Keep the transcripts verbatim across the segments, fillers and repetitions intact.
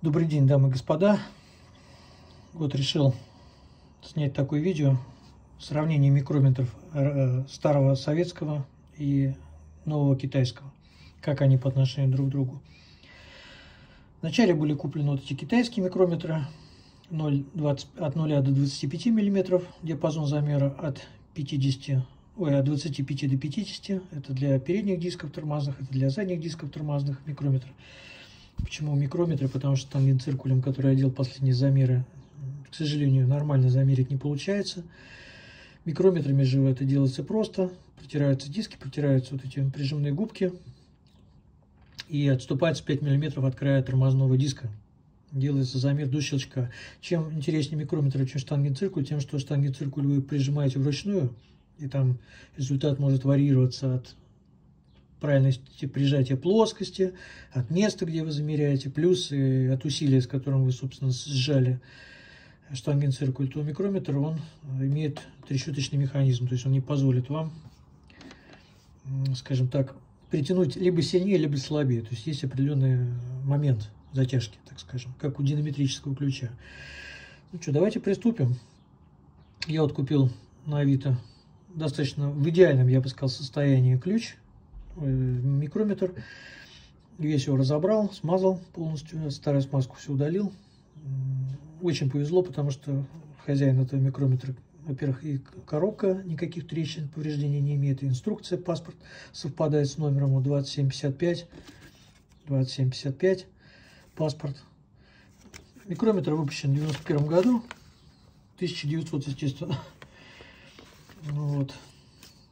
Добрый день, дамы и господа. Вот решил снять такое видео. Сравнение микрометров старого советского и нового китайского. Как они по отношению друг к другу. Вначале были куплены вот эти китайские микрометры. от нуля до двадцати пяти миллиметров. Диапазон замера от пятидесяти, ой, от двадцати пяти до пятидесяти. Это для передних дисков тормозных, это для задних дисков тормозных микрометров. Почему микрометры? Потому что там циркулем, который я делал последние замеры, к сожалению, нормально замерить не получается. Микрометрами же это делается просто. Протираются диски, протираются вот эти прижимные губки. И отступается пять миллиметров от края тормозного диска. Делается замер до щелчка. Чем интереснее микрометры, чем штангенциркуль, тем, что штангенциркуль вы прижимаете вручную. И там результат может варьироваться от правильности прижатия плоскости, от места, где вы замеряете, плюс и от усилия, с которым вы, собственно, сжали штангенциркуль. То микрометр, он имеет трещоточный механизм, то есть он не позволит вам, скажем так, притянуть либо сильнее, либо слабее. То есть есть определенный момент затяжки, так скажем, как у динаметрического ключа. Ну что, давайте приступим. Я вот купил на Авито достаточно в идеальном, я бы сказал, состоянии ключ, микрометр. Весь его разобрал, смазал полностью, старую смазку все удалил. Очень повезло, потому что хозяин этого микрометра, во-первых, и коробка никаких трещин, повреждений не имеет, и инструкция, паспорт совпадает с номером двадцать семь пятьдесят пять, двадцать семь пятьдесят пять, паспорт. Микрометр выпущен в девяносто первом году, тысяча девятьсот, естественно. Вот.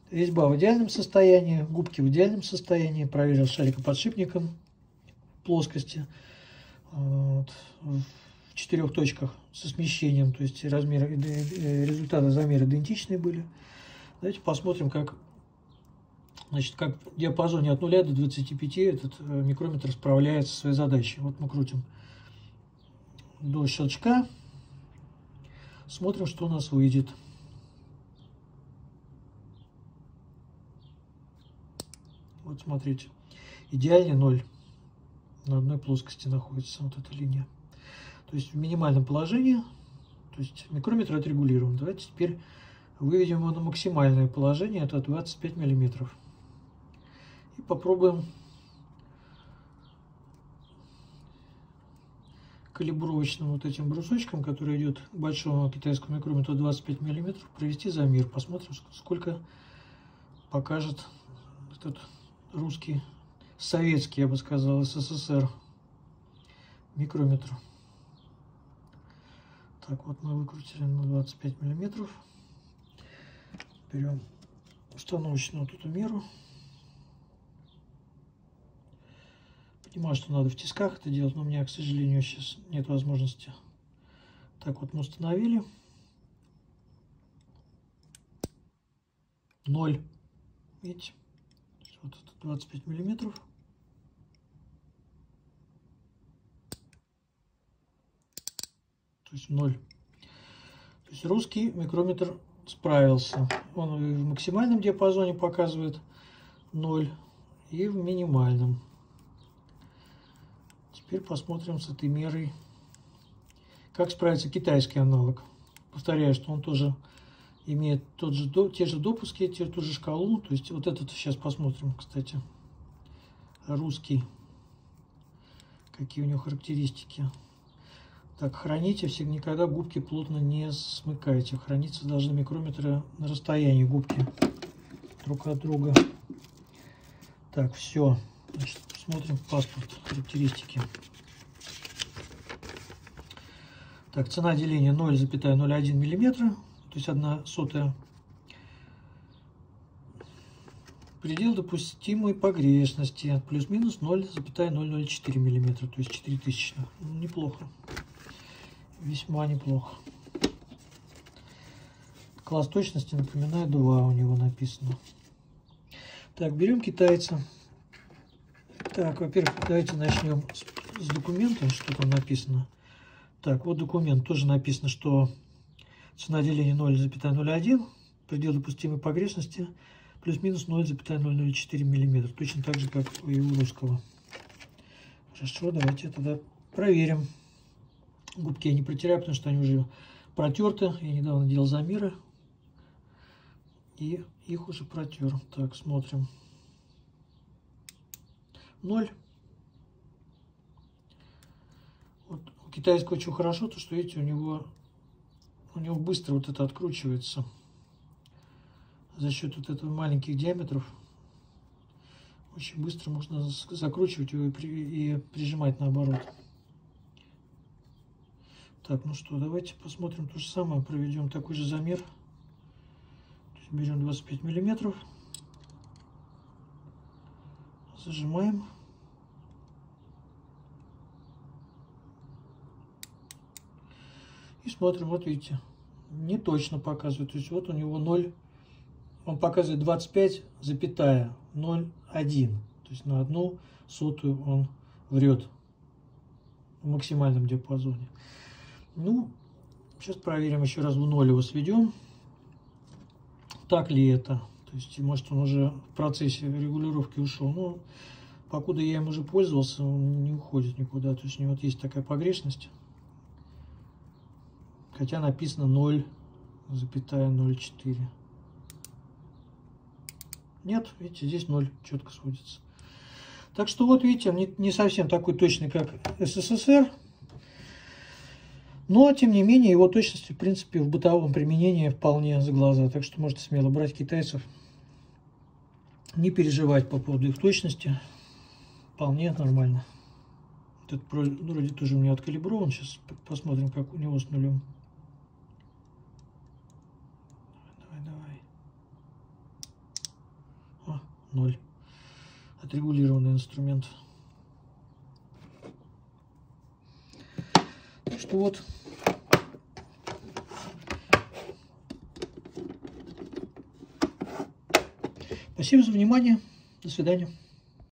Резьба в идеальном состоянии, губки в идеальном состоянии, проверил шарикоподшипником плоскости вот, в четырех точках со смещением, то есть размер, результаты замера идентичные были. Давайте посмотрим, как, значит, как в диапазоне от нуля до двадцати пяти этот микрометр справляется со своей задачей. Вот мы крутим до щелчка, смотрим, что у нас выйдет. Вот смотрите, идеальный ноль на одной плоскости находится вот эта линия. То есть в минимальном положении, то есть микрометр отрегулирован. Давайте теперь выведем его на максимальное положение, это двадцать пять миллиметров. И попробуем калибровочным вот этим брусочком, который идет к большому китайскому микрометру двадцать пять миллиметров, провести замер. Посмотрим, сколько покажет этот русский, советский, я бы сказал, СССР микрометр. Так, вот мы выкрутили на двадцать пять миллиметров. Берем установочную вот эту меру. Понимаю, что надо в тисках это делать, но у меня, к сожалению, сейчас нет возможности. Так, вот мы установили. ноль. Видите? Вот это двадцать пять миллиметров. То есть ноль. То есть русский микрометр справился. Он в максимальном диапазоне показывает ноль и в минимальном. Теперь посмотрим с этой мерой, как справится китайский аналог. Повторяю, что он тоже имеет тот же, те же допуски, ту же шкалу. То есть вот этот сейчас посмотрим, кстати, русский. Какие у него характеристики. Так, храните все, никогда губки плотно не смыкайте. Храниться должны микрометры на расстоянии губки друг от друга. Так, все. Значит, смотрим паспорт, характеристики. Так, цена деления ноль целых ноль один миллиметра. То есть одна сотая. Предел допустимой погрешности плюс-минус ноль целых ноль ноль четыре миллиметра, то есть четыре тысячных. Ну, неплохо. Весьма неплохо. Класс точности, напоминаю, два у него написано. Так, берем китайца. Так, во-первых, давайте начнем с, с документа, что там написано. Так, вот документ. Тоже написано, что цена деления ноль целых ноль один, предел допустимой погрешности плюс-минус ноль целых ноль ноль четыре миллиметра. Точно так же, как и у русского. Хорошо, давайте тогда Проверим. Губки я не протираю, потому что они уже протерты. Я недавно делал замеры и их уже протер. Так, смотрим. Ноль. Вот у китайского очень хорошо, то что, видите, у него у него быстро вот это откручивается за счет вот этого маленьких диаметров. Очень быстро можно закручивать его и, при, и прижимать наоборот. Так, ну что, давайте посмотрим то же самое. Проведем такой же замер. Берем двадцать пять миллиметров. Зажимаем. И смотрим, вот видите, не точно показывает. То есть вот у него ноль. Он показывает двадцать пять запятая ноль один. То есть на одну сотую он врет в максимальном диапазоне. Ну, сейчас проверим еще раз, в ноль его сведем. Так ли это? То есть, может, он уже в процессе регулировки ушел. Но покуда я им уже пользовался, он не уходит никуда. То есть у него вот есть такая погрешность. Хотя написано ноль запятая ноль четыре. Нет, видите, здесь ноль четко сходится. Так что вот, видите, он не совсем такой точный, как эс эс эс эр. Но, тем не менее, его точность, в принципе, в бытовом применении вполне за глаза. Так что можете смело брать китайцев, не переживать по поводу их точности. Вполне нормально. Этот вроде тоже у меня откалиброван. Сейчас посмотрим, как у него с нулем. Давай, давай, давай. О, ноль. Отрегулированный инструмент. Что вот спасибо за внимание, до свидания.